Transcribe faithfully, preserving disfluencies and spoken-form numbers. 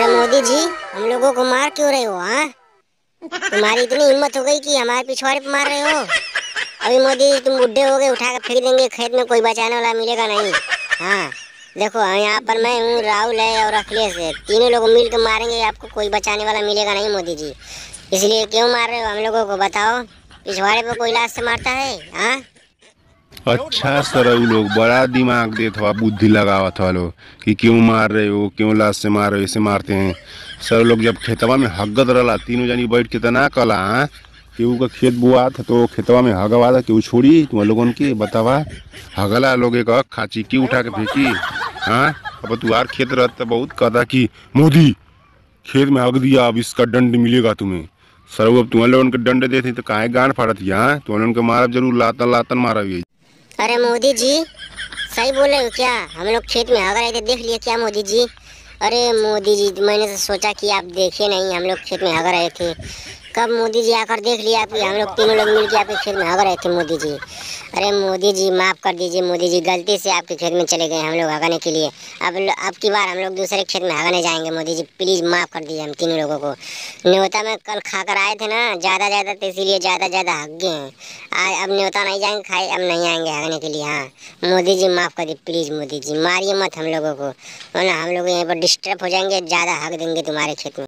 अरे मोदी जी, हम लोगों को मार क्यों रहे हो? हाँ, तुम्हारी इतनी हिम्मत हो गई कि हमारे पिछवाड़े पे मार रहे हो? अभी मोदी जी तुम बुढ़े हो गए, उठा कर फेंक देंगे खेत में, कोई बचाने वाला मिलेगा नहीं। हाँ देखो, यहाँ पर मैं हूँ, राहुल है और अखिलेश है, तीनों लोग मिल के मारेंगे, आपको कोई बचाने वाला मिलेगा नहीं मोदी जी। इसलिए क्यों मार रहे हो हम लोगों को, बताओ? पिछवाड़े पे कोई लाश से मारता है? हाँ अच्छा सर, लोग बड़ा दिमाग देते हो, बुद्धि लगावा था लोग कि क्यों मार रहे हो, क्यों लाश से मार रहे हो, ऐसे मारते हैं सर लोग। जब खेतवा में हगत रहा तीनों जानी बैठ के तना कला, हाँ केहू का खेत बुआ था तो खेतवा में हगवा था, केहू छोड़ी तुम लोगों की बतावा हगला लोग एक खाची की उठा के फेंकी। हाँ अब तुम्हार खेत रहता बहुत कहता कि मोदी खेत में हग दिया, अब इसका दंड मिलेगा तुम्हें। सर अब तुम्हारे लोग उनके दंड देते तो काहे गांड फाड़त यहाँ, तुम्हारे उनके मारब जरूर, लातन लातन मारब। अरे मोदी जी सही बोल रहे हो क्या? हम लोग खेत में हग रहे थे, देख लिया क्या मोदी जी? अरे मोदी जी मैंने सोचा कि आप देखे नहीं, हम लोग खेत में हग रहे थे, कब मोदी जी आकर देख लिया कि हम लोग तीनों लोग मिलकर आपके खेत में हग रहे थे मोदी जी। अरे मोदी जी माफ़ कर दीजिए मोदी जी, गलती से आपके खेत में चले गए हम लोग हगाने के लिए। अब अब की बार हम लोग दूसरे खेत में हगाने जाएंगे मोदी जी, प्लीज़ माफ़ कर दीजिए हम तीनों लोगों को। न्योता में कल खा कर आए थे ना ज़्यादा ज़्यादा, तो इसीलिए ज़्यादा ज़्यादा हग गए हैं। आज अब न्योता नहीं जाएंगे खाए, अब नहीं आएंगे हगाने के लिए। हाँ मोदी जी माफ़ कर दीजिए प्लीज़, मोदी जी मारिए मत हम लोगों को, वरना हम लोग यहीं पर डिस्टर्ब हो जाएंगे, ज़्यादा हग देंगे तुम्हारे खेत में।